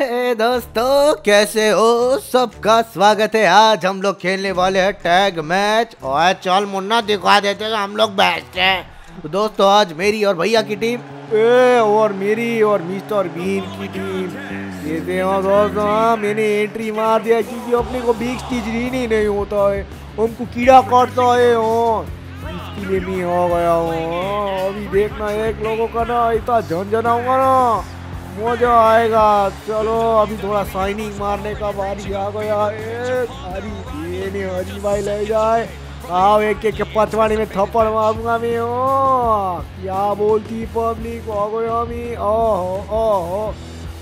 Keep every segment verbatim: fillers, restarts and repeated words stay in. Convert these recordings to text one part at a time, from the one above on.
हे दोस्तों, कैसे हो? सबका स्वागत है। आज हम लोग खेलने वाले हैं टैग मैच। और चल मुन्ना दिखा देते हैं हम लोग बेस्ट हैं। दोस्तों आज मेरी और भैया की टीम ए, और मेरी और मिस्टर बीन की टीम। ये देखो दोस्तों, मैंने एंट्री मार दिया क्योंकि अपने को बिग टीजरीन ही नहीं होता है, उनको कीड़ा काटता है। ओ इसलिए मैं हो गया हूँ। अभी देखना एक लोगों का ना इतना झंझनाऊंगा ना, मजा आएगा। चलो अभी थोड़ा साइनिंग मारने का बारी आ गया है। अरे हरी भाई ले जाए, आओ एक एक पटवाने में थप्पड़ मारूंगा मैं। ओ क्या बोलती पब्लिक, आ गया मैं। ओहो ओहो,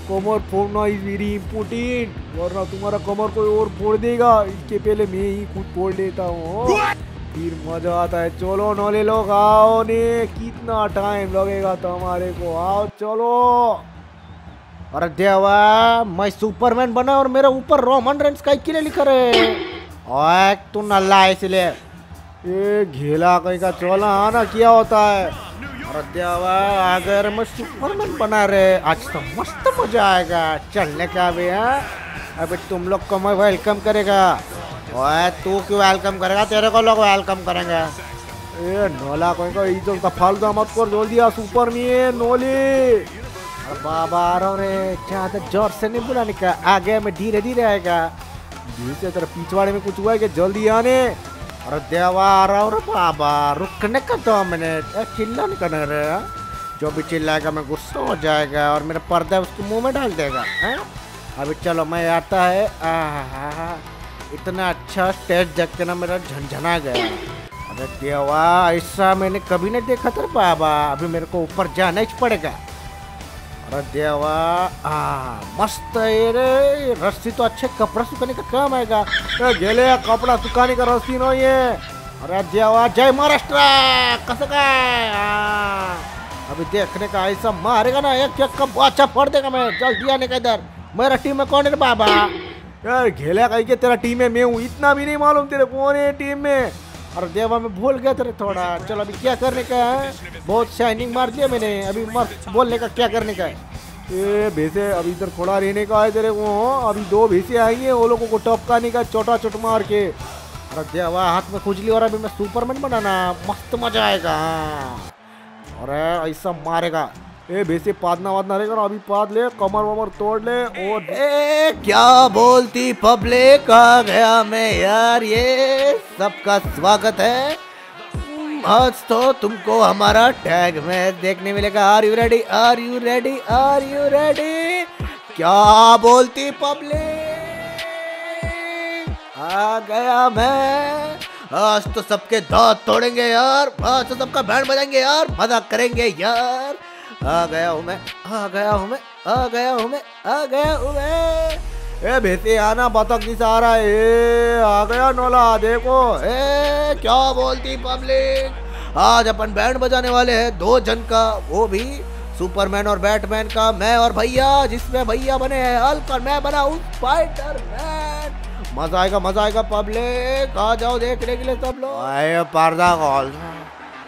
कमर फोड़ना इज वेरी इम्पोर्टेंट, वरना तुम्हारा कमर कोई और फोड़ देगा। इसके पहले मैं ही खुद फोड़ लेता हूँ, फिर मजा आता है। चलो नोले लोग आओ ने, कितना टाइम लगेगा तुम्हारे को, आओ चलो। अरे देवा, मैं सुपरमैन बना और मेरे ऊपर रोमन रेंस का किले लिखा रहे। ओए तू नल्ला है इसलिए ये घेला कहीं का चोला आना किया होता है। अरे देवा, अगर मैं सुपरमैन बना रहे आज तो मस्त मजा आएगा। चलने का भी है। अभी तुम लोग को मैं वेलकम करेगा। ओए तू क्यों वेलकम करेगा, तेरे को लोग वेलकम करेंगे। ए नोला कहीं का इज्जत का फालतू मत कर, जोल दिया सुपरमैन नोली। बाबा आ रहा रे, क्या था जोर से नहीं बुलाने का, आगे में धीरे धीरे आएगा। धीरे से तेरा पिछवाड़े में कुछ हुआ है कि जल्दी आने। अरे देवा आ रहा रे, बाबा रुकने का दो मिनट, चिल्ला नहीं करना रे। जो भी चिल्लाएगा मैं गुस्सा हो जाएगा और मेरा पर्दा उसके मुंह में डाल देगा। हैं अभी चलो मैं आता है। आहा, इतना अच्छा स्टेज देख के ना मेरा झंझना गया। अरे देवा, ऐसा मैंने कभी नहीं देखा था बाबा। अभी मेरे को ऊपर जाना ही पड़ेगा। देवा आ, मस्त है रे, रस्सी तो अच्छे कपड़ा सुखाने का काम आएगा। गेले कपड़ा सुखाने का रस्सी नहीं है। अरे देवा, जय महाराष्ट्र कसं काय। अभी देखने का, ऐसा मारेगा ना एक एक का अच्छा फोड़ देगा। मैं जल्दी आने का, इधर मेरा टीम में कौन है बाबा। यार घेला कहीं के तेरा टीम में मैं हूँ, इतना भी नहीं मालूम तेरे कौन है टीम में। अरे देवा मैं भूल गया तेरे थोड़ा। चलो अभी क्या करने का है, बहुत शाइनिंग मार दिया मैंने। अभी मस्त बोलने का क्या करने का है। ए भैंसे, अभी इधर थोड़ा रहने का है तेरे को। अभी दो भैंसे आएंगे, वो लोगों को टपकाने का चोटा चोट मार के। अरे देवा हाथ में खुजली, और अभी मैं सुपरमैन बनाना, मस्त मजा आएगा। अरे ऐसा मारेगा। ए भैंसे पादना वादना रहेगा, अभी पाद ले, कमर वमर तोड़ ले। और ए क्या बोलती पब्लिक, आ गया मैं यार। ये सबका स्वागत है। आज तो तुमको हमारा टैग मैच देखने मिलेगा। Are you ready, are you ready, are you ready. क्या बोलती पब्लिक, आ गया मैं। आज तो सबके दांत तोड़ेंगे यार, आज तो सबका बैंड बजाएंगे यार, मजा करेंगे यार। आ गया हूँ मैं, आ गया हूँ मैं, आ गया हूँ मैं, आ गया हूँ मैं। ए भैसे आना, बतख नहीं सहारा। ए आ गया नोला, देखो ए क्या बोलती पब्लिक। आज अपन बैंड बजाने वाले हैं दो जन का, वो भी सुपरमैन और बैटमैन का। मैं और भैया, जिसमें भैया बने हैं हल्क और मैं बना हूँ स्पाइडरमैन। मजा आएगा, मजा आएगा पब्लिक, आ जाओ देखने के लिए सब लोग। आए पर्दा कॉल,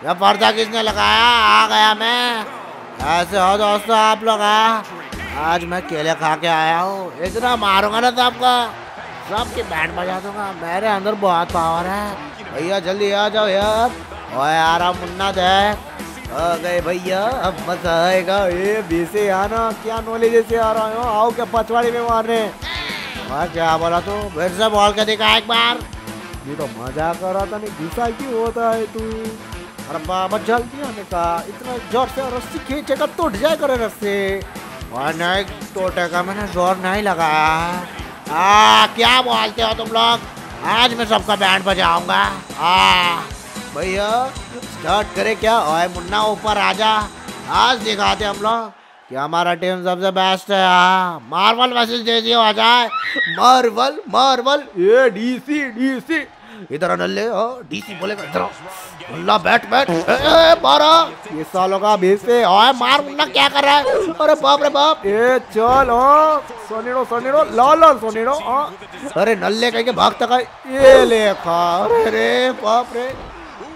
ये पर्दा किसने लगाया। आ गया मैं। ऐसे हो दोस्तों आप लोग, आज मैं केले खा के आया हूँ। इतना मारूंगा ना सबका, सबकी बैंड बजा दूंगा। मेरे अंदर बहुत पावर है भैया, जल्दी आ जाओ यार। ओए आरा मुन्ना दे आ गए भैया, अब मजा आएगा। ये बीसे आना, क्या नॉलेज जैसे आ रहा हो। आओ क्या पचवाड़ी में मारने। और क्या बोला तू, फिर से बोल के दिखा एक बार। ये तो मजा कर रहा था, नहीं गुस्सा क्यों होता है तू। अरे बाबा जल्दी आने का, इतना जोर से रस्सी खींचेगा टूट जाएगा रस्सी। नहीं टूटेगा, मैंने जोर नहीं लगाया। आ क्या बोलते हो तुम लोग, आज मैं सबका बैंड बजाऊंगा। आ भैया स्टार्ट करे क्या। ओए मुन्ना ऊपर आजा, आज दिखाते हम लोग कि हमारा टीम सबसे बेस्ट है। आ, मार्वल वर्सेस डीसी हो जाए। मार्वल मार्वल, ये डीसी डीसी इधर नल्ले। ओ डीसी बोलेगा इधर नल्ला, बैठ बैठ। ए बारा ये सालों का भेसे। ओए मार मुन्ना, क्या कर रहा है। अरे बाप रे बाप। ए चल ओ सोनेरो सोनेरो लाल लाल सोनेरो। अरे नल्ले कहीं के भागता का ये ले खा। अरे रे बाप रे,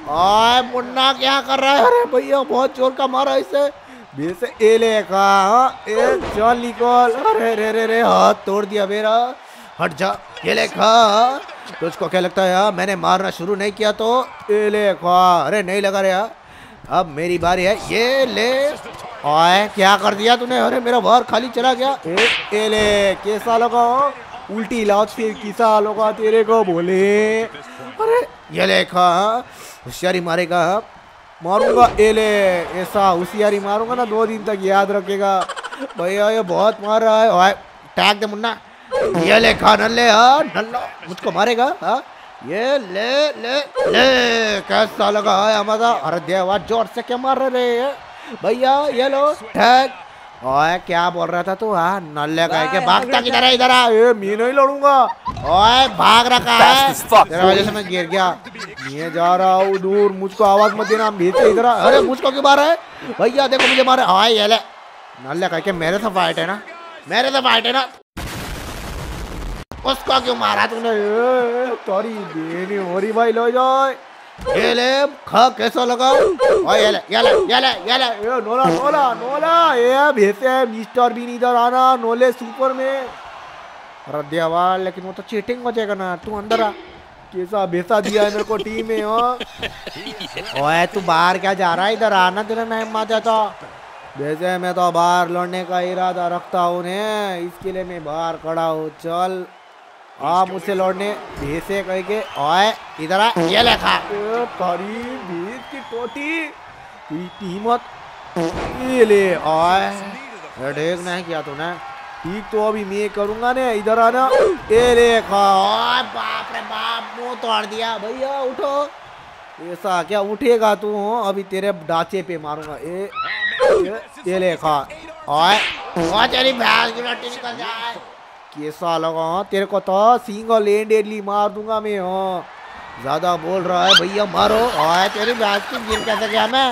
ओए मुन्ना क्या कर रहा है। अरे भैया बहुत जोर का मारा इसे। बीस एले का ए चल निकल। अरे रे रे रे हाथ तोड़ दिया मेरा, हट जा एले का। तुझको क्या लगता है यार मैंने मारना शुरू नहीं किया तो? एले का अरे नहीं लगा रे यार, अब मेरी बारी है। ये ले ओए क्या कर दिया तूने? अरे मेरा बाहर खाली चला गया। ए, एले कैसा लगा उल्टी लाज फिर किसा लगा तेरे को बोले। अरे ये ले खा होशियारी मारेगा मारूंगा एले, ऐसा होशियारी मारूंगा ना दो दिन तक याद रखेगा। भैया ये बहुत मार रहा है। ओए टैग दे मुन्ना। ये ले खा नल्ले यार नल्ला मुझको मारेगा हाँ। ये ले ले ले कैसा लगा है हमारा? अरे देवा जोर से क्या मार रहे रे भैया? ये लो टैग। ओए क्या बोल रहा था तू? हाँ नल्ले का के भागता किधर है? इधर आ। ये मैं नहीं लड़ूंगा। ओए भाग रखा है तेरा वजह से मैं गिर गया। मैं जा रहा हूँ दूर, मुझको आवाज मत देना। भेजते इधर। अरे मुझको क्यों मारा है भैया? देखो मुझे मारा। ओए ये ले नल्ले का के मेरे से फाइट है ना, मेरे से फाइट है ना। उसको क्यों मारा तूने? तोरी देनी हो रही भाई लो जाए। ये ले खा कैसा लगा? ओए ये ले ये ले ये ले ये ले ये नोला नोला नोला। ये भेसे मिस्टर बीन इधर आना नोले सुपर में। अरे देवा लेकिन वो तो चीटिंग हो जाएगा ना। तू अंदर आ। कैसा भेसा दिया है मेरे को टीम में हो। ओए तू बाहर क्या जा रहा है? इधर आना तेरा ना हिम्मत है तो। वैसे मैं तो बाहर लड़ने का इरादा रखता हूँ ने, इसके लिए मैं बाहर खड़ा हूँ। चल आप मुझसे लौटने भेसे कह के। ओए इधर आ। ये ले खा परी भीत की टोटी कीमत। ये ले ओए देख नहीं किया तूने ठीक तो अभी मैं करूंगा ने। इधर आना। ये ले खा। ओए बाप रे बाप मुंह तोड़ दिया। भैया उठो। ऐसा क्या उठेगा तू? अभी तेरे डाचे पे मारूंगा। ए ये ले खा। ओए ओ तेरी भैंस की रोटी निकल जाए। कैसा लगा तेरे को? तो सिंगल हैंडेडली मार दूंगा मैं। हाँ ज्यादा बोल रहा है भैया मारो। ओए तेरी भैंस की गिर कैसे गया मैं?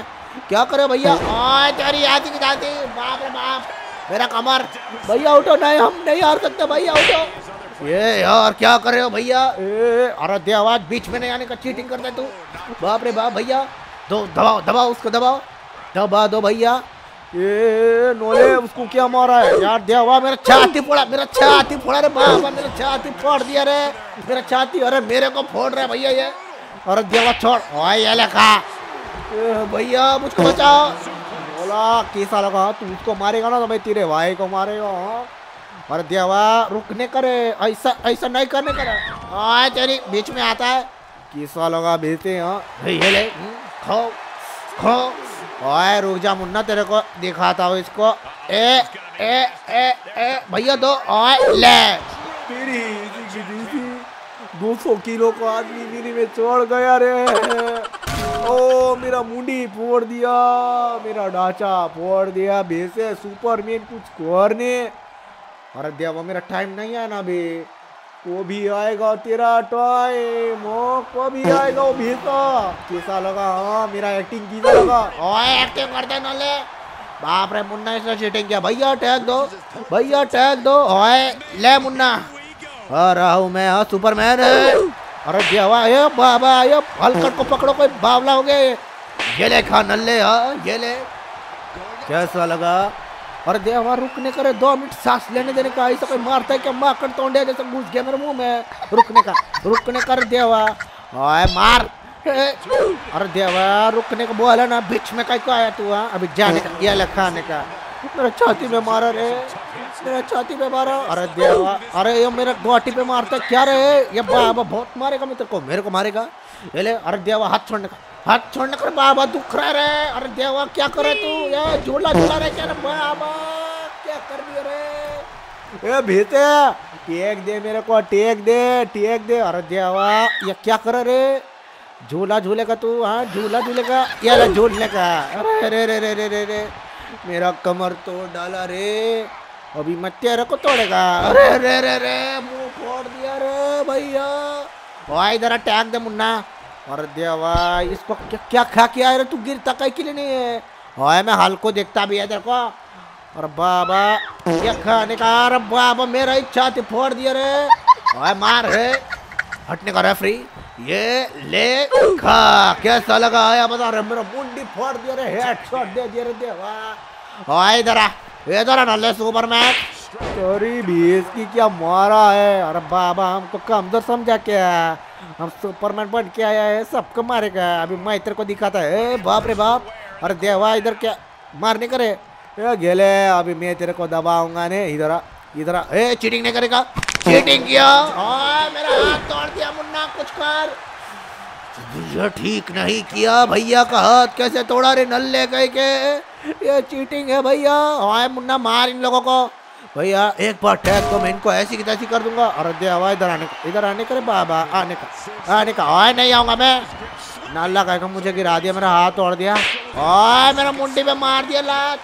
क्या करे भैया? ओए तेरी आती की जाती। बाप रे बाप मेरा कमर। भैया उठो। नहीं हम नहीं हार सकते भैया उठो। ये यार क्या कर रहे हो भैया? ए अरे दे आवाज बीच में नहीं आने का। चीटिंग करता तू। बाप रे बाप भैया दो दबाओ दबाओ उसको दबाओ दबा दो भैया। ये नोले उसको क्या मारा है यार? देवा मेरा छाती फोड़ा मेरा छाती फोड़ा रे बाबा मेरा छाती फोड़ दिया रे मेरा छाती। अरे मेरे को फोड़ रहा है भैया ये। अरे देवा छोड़। ओए ये लगा भैया मुझको बचाओ। बोला कैसा लगा तू? उसको मारेगा ना तो भाई तेरे भाई को मारेगा। अरे देवा रुकने करे ऐसा ऐसा नहीं करने करे। ओए तेरी बीच में आता है। कैसा लगा बेचते हैं? खो खो। ओए रुक जा मुन्ना तेरे को दिखाता हूँ इसको। ए ए ए ए भैया दो। ओए ले तेरी दो सौ किलो का आदमी मेरी में चढ़ गया रे। ओ मेरा मुंडी फोड़ दिया मेरा ढांचा फोड़ दिया। भेसे सुपरमैन कुछ करने। अरे देवा मेरा टाइम नहीं है ना बे। वो भी आएगा तेरा टाइम। वो भी आएगा वो भेसा। कैसा लगा हाँ मेरा एक्टिंग कीजा लगा? ओए एक्टिंग करते नोले। बाप रे मुन्ना इसने चीटिंग किया। भैया टैग दो भैया टैग दो। ओए ले मुन्ना। अरे हूँ मैं हाँ सुपरमैन। अरे देवा ये बाबा ये हल्कट को पकड़ो कोई बावला हो गया। ये ले खा नल्ले हाँ ये ले। कैसा लगा? अरे देवा रुकने करे दो मिनट सांस लेने देने का। ऐसा कोई मारता है क्या? माखन तोंडे जैसे घुस गया मेरे मुंह में। रुकने का रुकने कर देवा। ओए मार। अरे देवा रुकने को बोला ना। बीच में कहीं को आया तू? हाँ अभी जाने का ये लखाने का। मेरा छाती पे मारा रे मेरा छाती पे मारा। अरे देवा अरे ये मेरा गोटी पे मारता क्या रे? ये बाबा बहुत मारेगा मेरे को मेरे को मारेगा। ये अरे देवा हाथ छोड़ने का हाथ छोड़ने कर बाबा दुख रहा रे। अरे देवा क्या करे तू? ये झूला झूला रे क्या रे बाबा क्या कर दिया रे? ए भीते टेक दे मेरे को टेक दे टेक दे। अरे देवा ये क्या करे रे? झूला झूलेगा तू? हाँ झूला झूलेगा ये रे झूलने का। अरे रे रे रे रे रे रे मेरा कमर तोड़ डाला रे। अभी मैं तेरे को तोड़ेगा। अरे रे रे रे मुँह फोड़ दिया रे भैया। भाई इधर टैग दे मुन्ना। अरे देवा इसको क्या क्या खा के आया रे तू? गिरता कहीं के लिए नहीं है। ओए मैं हाल को देखता भी है तेरे को। अरे बाबा क्या खाने का? अरे बाबा मेरा ही छाती फोड़ दिया रे। ओए मार रे हटने का रेफरी। ये ले खा। कैसा लगा आया बता? रे मेरा मुंडी फोड़ दिया रे हेडशॉट दे दिया रे देवा। हाय इधर आ, इधर आ नल्ले सुपरमैन। सॉरी भी इसकी क्या मारा है। अरे बाबा हमको कमजोर समझा क्या? हम सुपरमैन बन के आया है, सबको मारेगा। अभी मैं इधर को दिखाता है। बाप रे बाप, अरे देवा इधर क्या मारने करे ये गेले। अभी मैं तेरे को दबाऊंगा ने। इधर आ, इधर आ। ए चीटिंग नहीं करेगा। चीटिंग किया। ओए मेरा हाथ तोड़ दिया मुन्ना, कुछ कर। ये ठीक नहीं किया भैया का हाथ कैसे तोड़ा रे नल्ले कह के। ये चीटिंग है भैया। ओए मुन्ना मार इन लोगों को भैया। एक बार टैग तो मैं इनको ऐसी की तैसी कर दूंगा। अरे दे हवा इधर आने का, इधर आने करे बाबा। आने का, आने का। ओए नहीं आऊँगा मैं। नाला कहकर मुझे गिरा दिया, मेरा हाथ तोड़ दिया। ओए मेरा मुंडी पे मार दिया लात।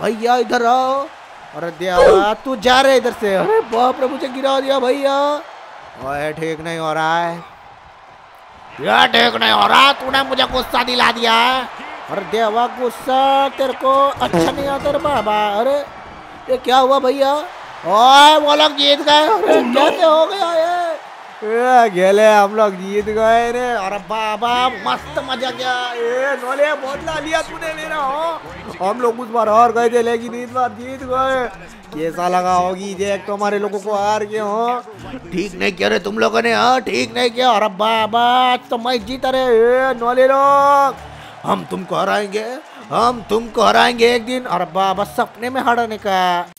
भैया इधर आओ। अरे दे हवा तू जा रहे इधर से। अरे बाप रे मुझे गिरा दिया भैया। ओए ठीक नहीं हो रहा है, यह ठीक नहीं हो रहा। तूने मुझे गुस्सा दिला दिया। अरे दे हवा गुस्सा तेरे को अच्छा नहीं आता रे बाबा। अरे ये क्या हुआ भैया? ओए वो लोग जीत गए। अरे कैसे हो गया ये? गेले हम लोग जीत गए रे। अरे बाबा मस्त मजा गया। ए नोले बोतला लिया तूने मेरा। हो हम लोग उस बार हार गए थे लेकिन इस बार जीत गए। कैसा लगा होगी देख तुम्हारे लोगों को हार के। हो ठीक नहीं किया रे तुम लोगों ने। हाँ ठीक नहीं किया। अरे बाबा तो मैं जीता रे। ए नोले लोग हम तुमको हराएंगे, हम तुमको हराएंगे एक दिन। और बाबा सपने में हराने का।